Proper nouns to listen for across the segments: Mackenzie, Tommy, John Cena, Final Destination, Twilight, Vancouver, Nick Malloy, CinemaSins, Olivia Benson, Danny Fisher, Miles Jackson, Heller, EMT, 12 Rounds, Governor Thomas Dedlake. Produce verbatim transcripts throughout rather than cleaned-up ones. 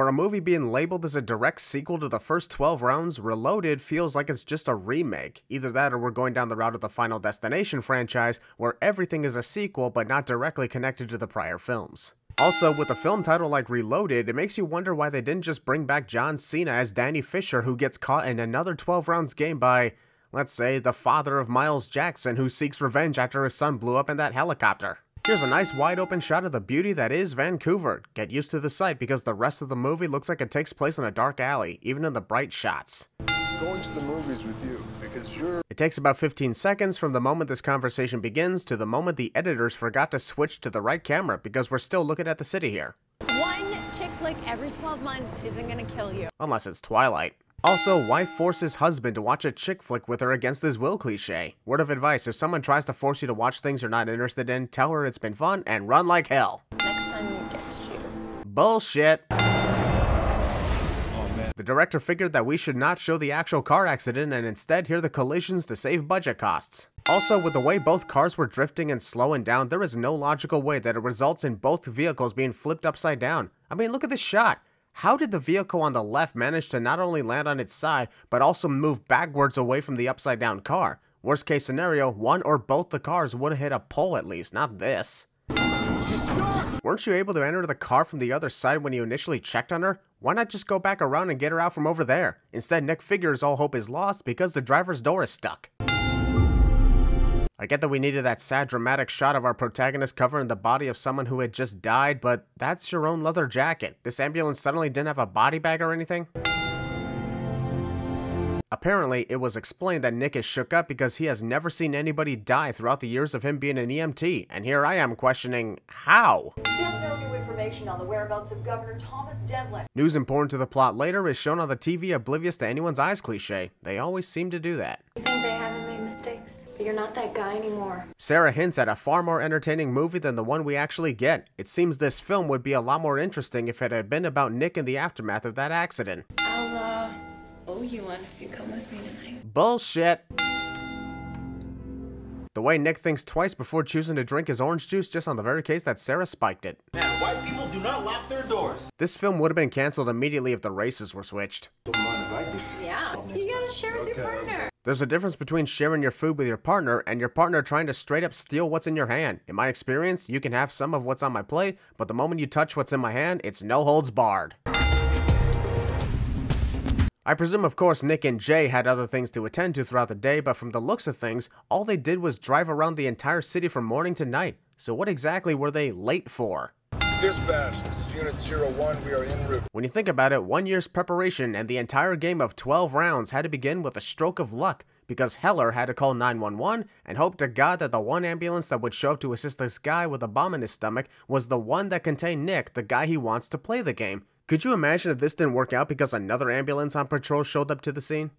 For a movie being labeled as a direct sequel to the first twelve rounds, Reloaded feels like it's just a remake. Either that or we're going down the route of the Final Destination franchise, where everything is a sequel but not directly connected to the prior films. Also, with a film title like Reloaded, it makes you wonder why they didn't just bring back John Cena as Danny Fisher, who gets caught in another twelve rounds game by, let's say, the father of Miles Jackson, who seeks revenge after his son blew up in that helicopter. Here's a nice wide-open shot of the beauty that is Vancouver. Get used to the sight because the rest of the movie looks like it takes place in a dark alley, even in the bright shots. Going to the movies with you because you're... It takes about fifteen seconds from the moment this conversation begins to the moment the editors forgot to switch to the right camera because we're still looking at the city here. One chick flick every twelve months isn't gonna kill you. Unless it's Twilight. Also, why force his husband to watch a chick flick with her against his will cliche? Word of advice, if someone tries to force you to watch things you're not interested in, tell her it's been fun and run like hell. Next time you get to choose. Bullshit. Oh, man. The director figured that we should not show the actual car accident and instead hear the collisions to save budget costs. Also, with the way both cars were drifting and slowing down, there is no logical way that it results in both vehicles being flipped upside down. I mean, look at this shot. How did the vehicle on the left manage to not only land on its side, but also move backwards away from the upside-down car? Worst case scenario, one or both the cars would have hit a pole at least, not this. Weren't you able to enter the car from the other side when you initially checked on her? Why not just go back around and get her out from over there? Instead, Nick figures all hope is lost because the driver's door is stuck. I get that we needed that sad dramatic shot of our protagonist covering the body of someone who had just died, but that's your own leather jacket. This ambulance suddenly didn't have a body bag or anything? Apparently, it was explained that Nick is shook up because he has never seen anybody die throughout the years of him being an E M T, and here I am questioning, how? Still no new information on the whereabouts of Governor Thomas Dedlake. News important to the plot later is shown on the T V oblivious to anyone's eyes cliche. They always seem to do that. You think they haven't made mistakes? You're not that guy anymore. Sarah hints at a far more entertaining movie than the one we actually get. It seems this film would be a lot more interesting if it had been about Nick and the aftermath of that accident. I'll uh, owe you one if you come with me tonight. Bullshit. The way Nick thinks twice before choosing to drink his orange juice just on the very case that Sarah spiked it. Man, white people do not lock their doors. This film would have been canceled immediately if the races were switched. Yeah, you gotta share with your partner. There's a difference between sharing your food with your partner and your partner trying to straight up steal what's in your hand. In my experience, you can have some of what's on my plate, but the moment you touch what's in my hand, it's no holds barred. I presume, of course, Nick and Jay had other things to attend to throughout the day, but from the looks of things, all they did was drive around the entire city from morning to night. So what exactly were they late for? Dispatch, this is Unit zero one, we are en route. When you think about it, one year's preparation and the entire game of twelve rounds had to begin with a stroke of luck, because Heller had to call nine one one and hope to God that the one ambulance that would show up to assist this guy with a bomb in his stomach was the one that contained Nick, the guy he wants to play the game. Could you imagine if this didn't work out because another ambulance on patrol showed up to the scene?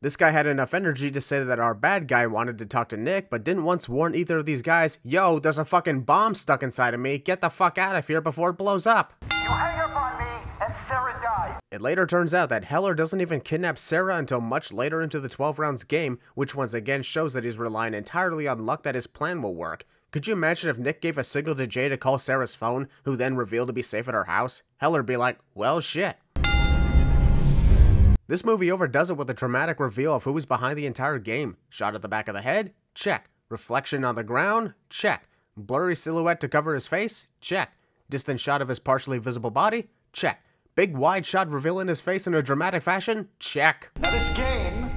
This guy had enough energy to say that our bad guy wanted to talk to Nick, but didn't once warn either of these guys, yo, there's a fucking bomb stuck inside of me, get the fuck out of here before it blows up. You hang up on me and Sarah dies. It later turns out that Heller doesn't even kidnap Sarah until much later into the twelve rounds game, which once again shows that he's relying entirely on luck that his plan will work. Could you imagine if Nick gave a signal to Jay to call Sarah's phone, who then revealed to be safe at her house? Heller'd be like, well shit. This movie overdoes it with a dramatic reveal of who was behind the entire game. Shot at the back of the head? Check. Reflection on the ground? Check. Blurry silhouette to cover his face? Check. Distant shot of his partially visible body? Check. Big wide shot revealing his face in a dramatic fashion? Check. Now this game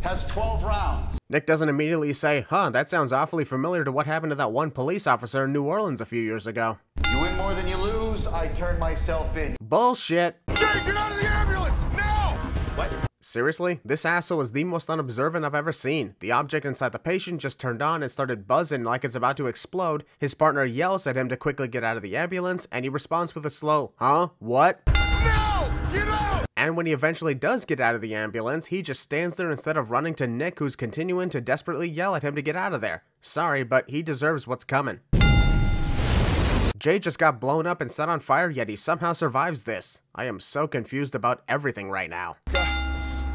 has twelve rounds. Nick doesn't immediately say, huh, that sounds awfully familiar to what happened to that one police officer in New Orleans a few years ago. You win more than you lose, I turn myself in. Bullshit. Jay, get out of the ambulance! What? Seriously, this asshole is the most unobservant I've ever seen. The object inside the patient just turned on and started buzzing like it's about to explode. His partner yells at him to quickly get out of the ambulance, and he responds with a slow, huh? What? No! Get out! And when he eventually does get out of the ambulance, he just stands there instead of running to Nick, who's continuing to desperately yell at him to get out of there. Sorry, but he deserves what's coming. Jay just got blown up and set on fire, yet he somehow survives this. I am so confused about everything right now.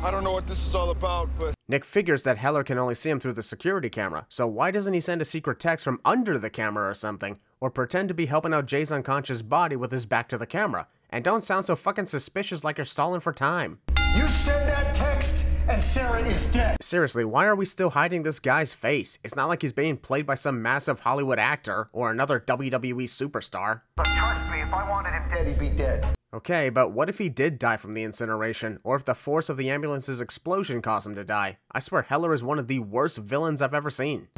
I don't know what this is all about, but... Nick figures that Heller can only see him through the security camera, so why doesn't he send a secret text from under the camera or something? or pretend to be helping out Jay's unconscious body with his back to the camera. And don't sound so fucking suspicious like you're stalling for time. You send that text and Sarah is dead. Seriously, why are we still hiding this guy's face? It's not like he's being played by some massive Hollywood actor or another W W E superstar. But trust me, if I wanted him dead, he'd be dead. Okay, but what if he did die from the incineration, or if the force of the ambulance's explosion caused him to die? I swear Heller is one of the worst villains I've ever seen.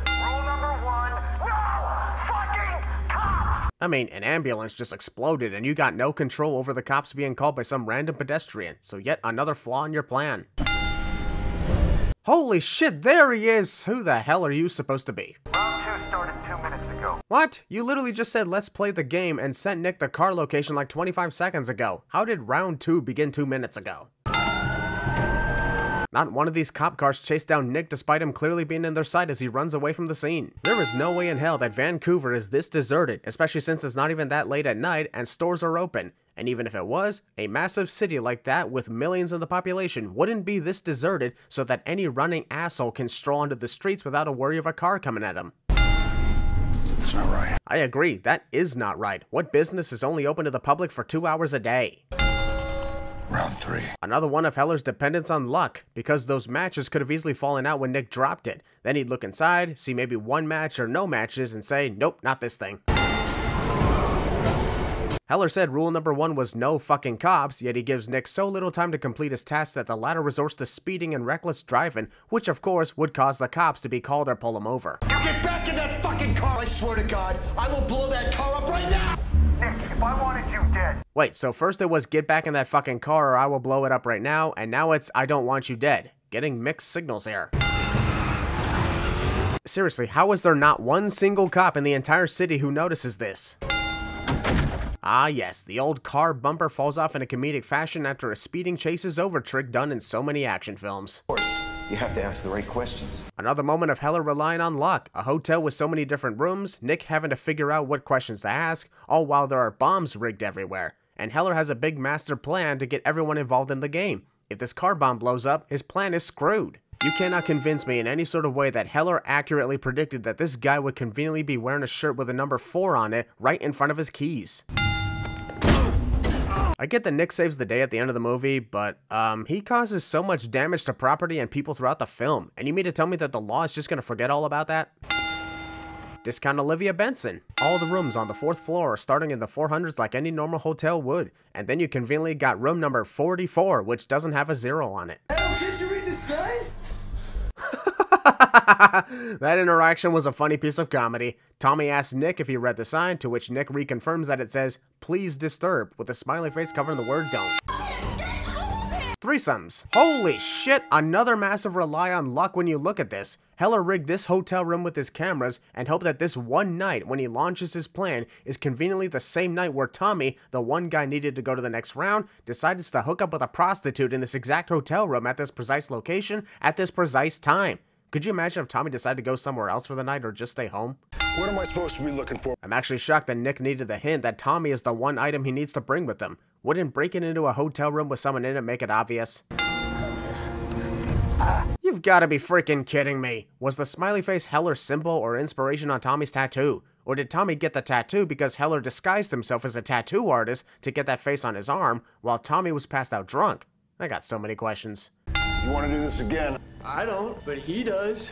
I mean, an ambulance just exploded and you got no control over the cops being called by some random pedestrian, so yet another flaw in your plan. Holy shit, there he is! Who the hell are you supposed to be? Round two started two minutes ago. What? You literally just said let's play the game and sent Nick the car location like twenty-five seconds ago. How did round two begin two minutes ago? Not one of these cop cars chased down Nick despite him clearly being in their sight as he runs away from the scene. There is no way in hell that Vancouver is this deserted, especially since it's not even that late at night and stores are open. And even if it was, a massive city like that with millions in the population wouldn't be this deserted so that any running asshole can stroll onto the streets without a worry of a car coming at him. That's not right. I agree, that is not right. What business is only open to the public for two hours a day? Round three. Another one of Heller's dependence on luck, because those matches could have easily fallen out when Nick dropped it. Then he'd look inside, see maybe one match or no matches, and say, nope, not this thing. Heller said rule number one was no fucking cops, yet he gives Nick so little time to complete his tasks that the latter resorts to speeding and reckless driving, which of course would cause the cops to be called or pull him over. You get back in that fucking car, I swear to God, I will blow that car up right now! Nick, if I wanted you dead. Wait, so first it was get back in that fucking car or I will blow it up right now, and now it's I don't want you dead. Getting mixed signals here. Seriously, how is there not one single cop in the entire city who notices this? Ah yes, the old car bumper falls off in a comedic fashion after a speeding chase is over trick done in so many action films. Of course. You have to ask the right questions. Another moment of Heller relying on luck. A hotel with so many different rooms, Nick having to figure out what questions to ask, all while there are bombs rigged everywhere. And Heller has a big master plan to get everyone involved in the game. If this car bomb blows up, his plan is screwed. You cannot convince me in any sort of way that Heller accurately predicted that this guy would conveniently be wearing a shirt with a number four on it right in front of his keys. I get that Nick saves the day at the end of the movie, but um, he causes so much damage to property and people throughout the film, and you mean to tell me that the law is just gonna forget all about that? Discount Olivia Benson. All the rooms on the fourth floor are starting in the four hundreds like any normal hotel would, and then you conveniently got room number forty-four, which doesn't have a zero on it. Oh, did you read the sign? That interaction was a funny piece of comedy. Tommy asks Nick if he read the sign, to which Nick reconfirms that it says, please disturb, with a smiley face covering the word don't. Threesomes. Holy shit, another massive rely on luck when you look at this. Heller rigged this hotel room with his cameras and hoped that this one night when he launches his plan is conveniently the same night where Tommy, the one guy needed to go to the next round, decides to hook up with a prostitute in this exact hotel room at this precise location at this precise time. Could you imagine if Tommy decided to go somewhere else for the night or just stay home? What am I supposed to be looking for? I'm actually shocked that Nick needed the hint that Tommy is the one item he needs to bring with him. Wouldn't breaking into a hotel room with someone in it make it obvious? You've gotta be freaking kidding me. Was the smiley face Heller's symbol or inspiration on Tommy's tattoo? Or did Tommy get the tattoo because Heller disguised himself as a tattoo artist to get that face on his arm while Tommy was passed out drunk? I got so many questions. You wanna do this again? I don't, but he does.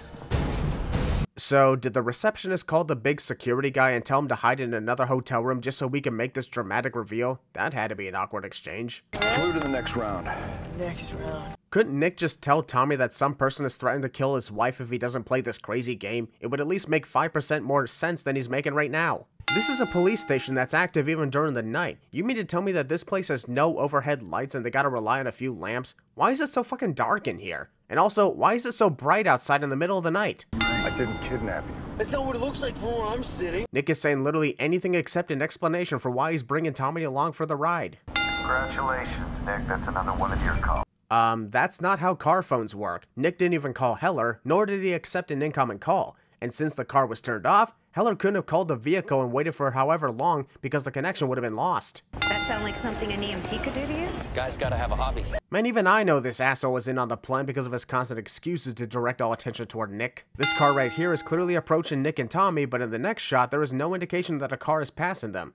So, did the receptionist call the big security guy and tell him to hide in another hotel room just so we can make this dramatic reveal? That had to be an awkward exchange. Move to the next round. Next round. Couldn't Nick just tell Tommy that some person is threatening to kill his wife if he doesn't play this crazy game? It would at least make five percent more sense than he's making right now. This is a police station that's active even during the night. You mean to tell me that this place has no overhead lights and they gotta rely on a few lamps? Why is it so fucking dark in here? And also, why is it so bright outside in the middle of the night? I didn't kidnap you. That's not what it looks like for where I'm sitting. Nick is saying literally anything except an explanation for why he's bringing Tommy along for the ride. Congratulations, Nick. That's another one of your calls. Um, that's not how car phones work. Nick didn't even call Heller, nor did he accept an incoming call. And since the car was turned off, Heller couldn't have called the vehicle and waited for however long because the connection would have been lost. That sound like something an E M T could do to you? Guys gotta have a hobby. Man, even I know this asshole is in on the plan because of his constant excuses to direct all attention toward Nick. This car right here is clearly approaching Nick and Tommy, but in the next shot, there is no indication that a car is passing them.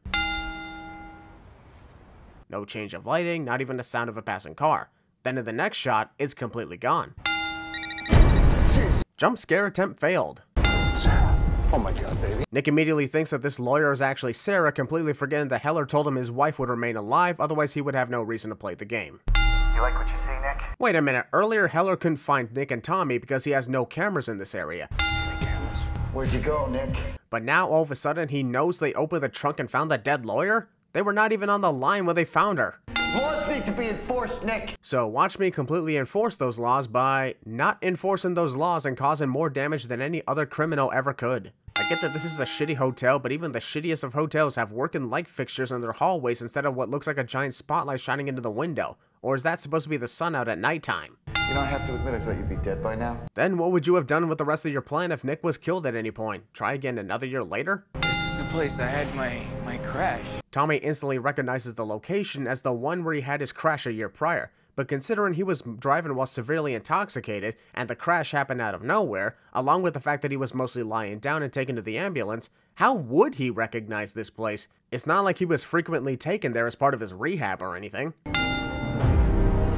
No change of lighting, not even the sound of a passing car. Then in the next shot, it's completely gone. Jeez. Jump scare attempt failed. Oh my god, baby. Nick immediately thinks that this lawyer is actually Sarah, completely forgetting that Heller told him his wife would remain alive, otherwise he would have no reason to play the game. You like what you see, Nick? Wait a minute, earlier Heller couldn't find Nick and Tommy because he has no cameras in this area. See the cameras? Where'd you go, Nick? But now all of a sudden he knows they opened the trunk and found the dead lawyer? They were not even on the line when they found her. Laws need to be enforced, Nick. So watch me completely enforce those laws by not enforcing those laws and causing more damage than any other criminal ever could. I get that this is a shitty hotel, but even the shittiest of hotels have working light fixtures in their hallways instead of what looks like a giant spotlight shining into the window. Or is that supposed to be the sun out at nighttime? You don't have to admit I thought you'd be dead by now. Then what would you have done with the rest of your plan if Nick was killed at any point? Try again another year later? This is the place I had my, my crash. Tommy instantly recognizes the location as the one where he had his crash a year prior. But considering he was driving while severely intoxicated, and the crash happened out of nowhere, along with the fact that he was mostly lying down and taken to the ambulance, how would he recognize this place? It's not like he was frequently taken there as part of his rehab or anything.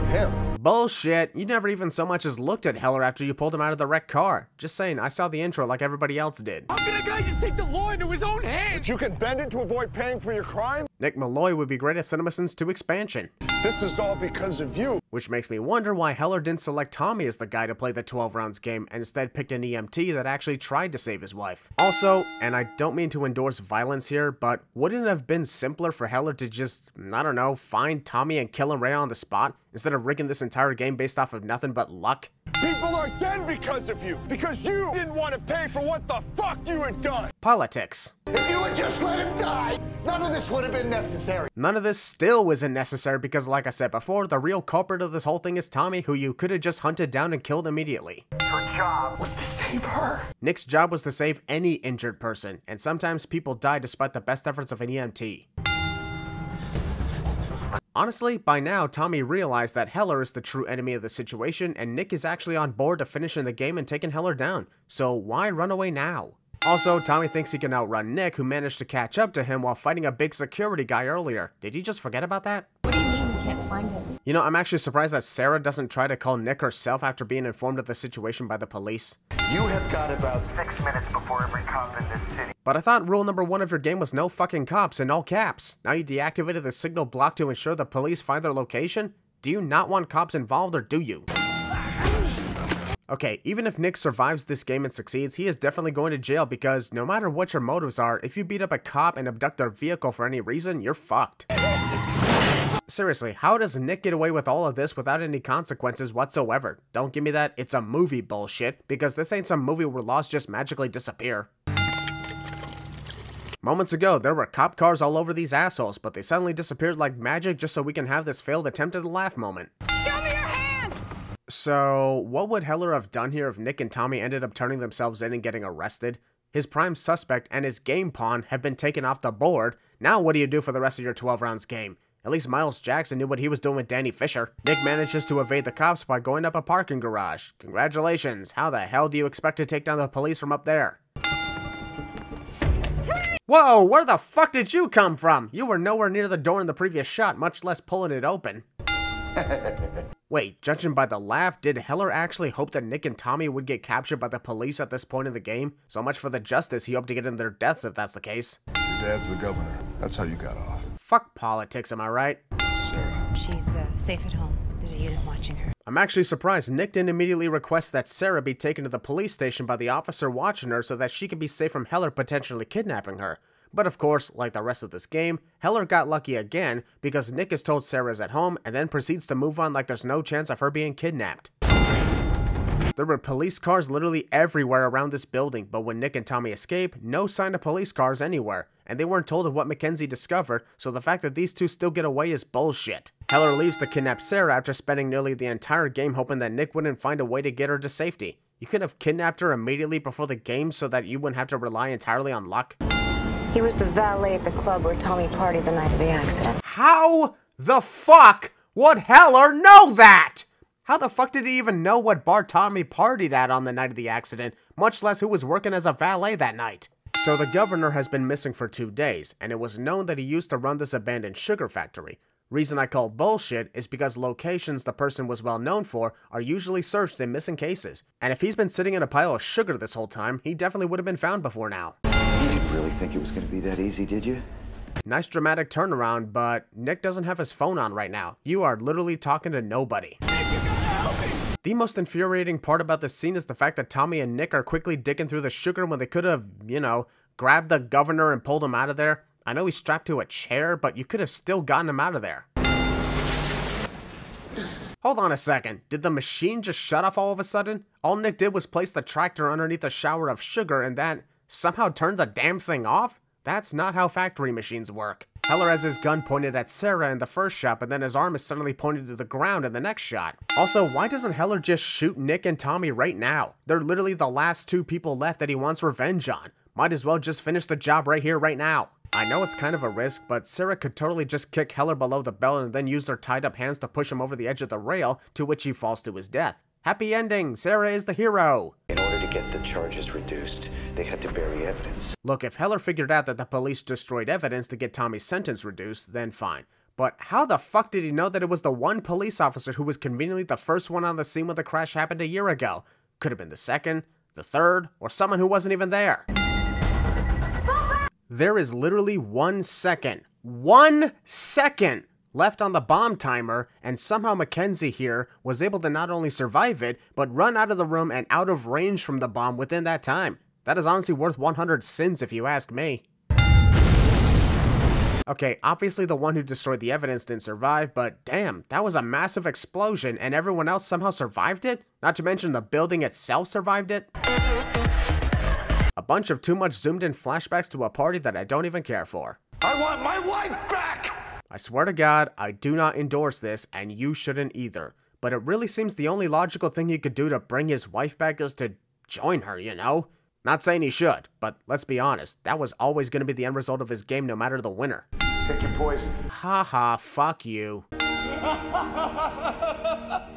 Hell. Bullshit, you never even so much as looked at Heller after you pulled him out of the wrecked car. Just saying, I saw the intro like everybody else did. How can a guy just take the law into his own hands? But you can bend it to avoid paying for your crime? Nick Malloy would be great at CinemaSins two expansion. This is all because of you. Which makes me wonder why Heller didn't select Tommy as the guy to play the twelve rounds game and instead picked an E M T that actually tried to save his wife. Also, and I don't mean to endorse violence here, but wouldn't it have been simpler for Heller to just, I don't know, find Tommy and kill him right on the spot instead of rigging this entire game based off of nothing but luck? People are dead because of you, because you didn't want to pay for what the fuck you had done. Politics. If you had just let him die, none of this would have been necessary. None of this still isn't necessary because, like I said before, the real culprit of this whole thing is Tommy, who you could have just hunted down and killed immediately. Her job was to save her. Nick's job was to save any injured person, and sometimes people die despite the best efforts of an E M T. Honestly, by now, Tommy realized that Heller is the true enemy of the situation, and Nick is actually on board to finishing the game and taking Heller down, so why run away now? Also, Tommy thinks he can outrun Nick, who managed to catch up to him while fighting a big security guy earlier. Did he just forget about that? What do you mean you can't find him? You know, I'm actually surprised that Sarah doesn't try to call Nick herself after being informed of the situation by the police. You have got about six minutes before every cop in this city. But I thought rule number one of your game was no fucking cops in all caps. Now you deactivated the signal block to ensure the police find their location? Do you not want cops involved or do you? Okay, even if Nick survives this game and succeeds, he is definitely going to jail because no matter what your motives are, if you beat up a cop and abduct their vehicle for any reason, you're fucked. Seriously, how does Nick get away with all of this without any consequences whatsoever? Don't give me that it's a movie bullshit, because this ain't some movie where laws just magically disappear. Moments ago, there were cop cars all over these assholes, but they suddenly disappeared like magic just so we can have this failed attempt at a laugh moment. Show me your hand! So, what would Heller have done here if Nick and Tommy ended up turning themselves in and getting arrested? His prime suspect and his game pawn have been taken off the board. Now what do you do for the rest of your twelve rounds game? At least Miles Jackson knew what he was doing with Danny Fisher. Nick manages to evade the cops by going up a parking garage. Congratulations, how the hell do you expect to take down the police from up there? Whoa, where the fuck did you come from? You were nowhere near the door in the previous shot, much less pulling it open. Wait, judging by the laugh, did Heller actually hope that Nick and Tommy would get captured by the police at this point in the game? So much for the justice he hoped to get in their deaths if that's the case. Your dad's the governor. That's how you got off. Fuck politics, am I right? Sarah. She's uh, safe at home. There's a unit watching her. I'm actually surprised Nick didn't immediately request that Sarah be taken to the police station by the officer watching her so that she could be safe from Heller potentially kidnapping her. But of course, like the rest of this game, Heller got lucky again because Nick is told Sarah's at home and then proceeds to move on like there's no chance of her being kidnapped. There were police cars literally everywhere around this building, but when Nick and Tommy escape, no sign of police cars anywhere. And they weren't told of what Mackenzie discovered, so the fact that these two still get away is bullshit. Heller leaves to kidnap Sarah after spending nearly the entire game hoping that Nick wouldn't find a way to get her to safety. You could have kidnapped her immediately before the game so that you wouldn't have to rely entirely on luck. He was the valet at the club where Tommy partied the night of the accident. How the fuck Would Heller know that? How the fuck did he even know what bar Tommy partied at on the night of the accident, much less who was working as a valet that night? So the governor has been missing for two days, and it was known that he used to run this abandoned sugar factory. Reason I call bullshit is because locations the person was well known for are usually searched in missing cases. And if he's been sitting in a pile of sugar this whole time, he definitely would have been found before now. You didn't really think it was gonna be that easy, did you? Nice dramatic turnaround, but Nick doesn't have his phone on right now. You are literally talking to nobody. Nick, you gotta help me! The most infuriating part about this scene is the fact that Tommy and Nick are quickly digging through the sugar when they could have, you know, grabbed the governor and pulled him out of there. I know he's strapped to a chair, but you could have still gotten him out of there. Hold on a second, did the machine just shut off all of a sudden? All Nick did was place the tractor underneath a shower of sugar and that somehow turned the damn thing off? That's not how factory machines work. Heller has his gun pointed at Sarah in the first shot, but then his arm is suddenly pointed to the ground in the next shot. Also, why doesn't Heller just shoot Nick and Tommy right now? They're literally the last two people left that he wants revenge on. Might as well just finish the job right here, right now. I know it's kind of a risk, but Sarah could totally just kick Heller below the belt and then use their tied up hands to push him over the edge of the rail, to which he falls to his death. Happy ending! Sarah is the hero! In order to get the charges reduced, they had to bury evidence. Look, if Heller figured out that the police destroyed evidence to get Tommy's sentence reduced, then fine. But how the fuck did he know that it was the one police officer who was conveniently the first one on the scene when the crash happened a year ago? Could have been the second, the third, or someone who wasn't even there. There is literally one second, one second left on the bomb timer, and somehow Mackenzie here was able to not only survive it, but run out of the room and out of range from the bomb within that time. That is honestly worth one hundred sins if you ask me. Okay, obviously the one who destroyed the evidence didn't survive, but damn, that was a massive explosion and everyone else somehow survived it? Not to mention the building itself survived it? A bunch of too much zoomed in flashbacks to a party that I don't even care for. I want my wife back! I swear to God, I do not endorse this, and you shouldn't either. But it really seems the only logical thing he could do to bring his wife back is to join her, you know? Not saying he should, but let's be honest, that was always going to be the end result of his game no matter the winner. Pick your poison. Haha, fuck you.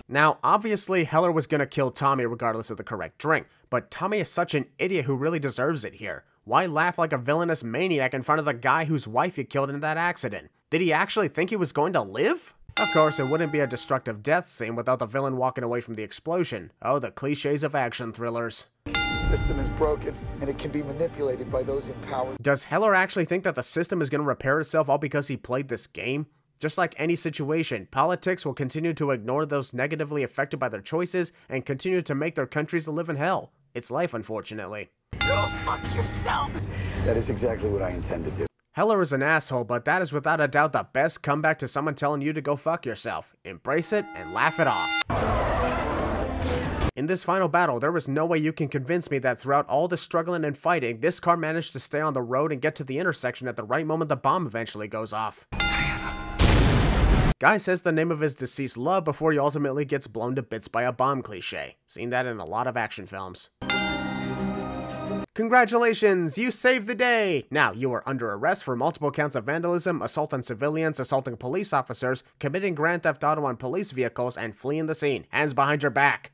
Now, obviously, Heller was gonna kill Tommy regardless of the correct drink, but Tommy is such an idiot who really deserves it here. Why laugh like a villainous maniac in front of the guy whose wife he killed in that accident? Did he actually think he was going to live? Of course, it wouldn't be a destructive death scene without the villain walking away from the explosion. Oh, the cliches of action thrillers. The system is broken, and it can be manipulated by those in power. Does Heller actually think that the system is gonna repair itself all because he played this game? Just like any situation, politics will continue to ignore those negatively affected by their choices and continue to make their countries live in hell. It's life, unfortunately. Go fuck yourself! That is exactly what I intend to do. Heller is an asshole, but that is without a doubt the best comeback to someone telling you to go fuck yourself. Embrace it and laugh it off. In this final battle, there was no way you can convince me that throughout all the struggling and fighting, this car managed to stay on the road and get to the intersection at the right moment the bomb eventually goes off. Guy says the name of his deceased love before he ultimately gets blown to bits by a bomb cliche. Seen that in a lot of action films. Congratulations, you saved the day! Now, you are under arrest for multiple counts of vandalism, assault on civilians, assaulting police officers, committing grand theft auto on police vehicles, and fleeing the scene. Hands behind your back.